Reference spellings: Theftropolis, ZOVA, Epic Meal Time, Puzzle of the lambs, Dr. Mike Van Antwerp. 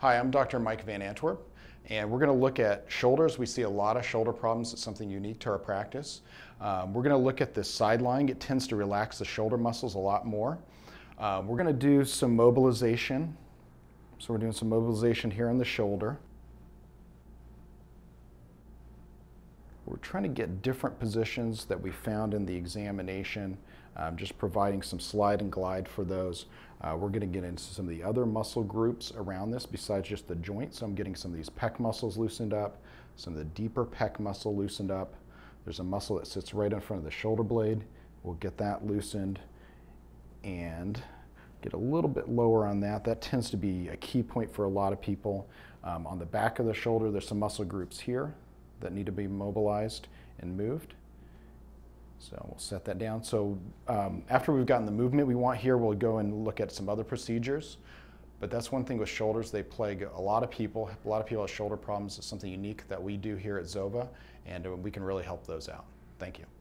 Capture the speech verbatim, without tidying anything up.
Hi, I'm Doctor Mike Van Antwerp, and we're going to look at shoulders. We see a lot of shoulder problems. It's something unique to our practice. Um, we're going to look at this sideline. It tends to relax the shoulder muscles a lot more. Uh, we're going to do some mobilization. So we're doing some mobilization here on the shoulder. We're trying to get different positions that we found in the examination, um, just providing some slide and glide for those. Uh, we're going to get into some of the other muscle groups around this besides just the joint. So I'm getting some of these pec muscles loosened up, some of the deeper pec muscle loosened up. There's a muscle that sits right in front of the shoulder blade. We'll get that loosened and get a little bit lower on that. That tends to be a key point for a lot of people. Um, on the back of the shoulder, there's some muscle groups here that need to be mobilized and moved. So we'll set that down. So um, after we've gotten the movement we want here, we'll go and look at some other procedures. But that's one thing with shoulders, they plague a lot of people. A lot of people have shoulder problems. It's something unique that we do here at ZOVA, and we can really help those out. Thank you.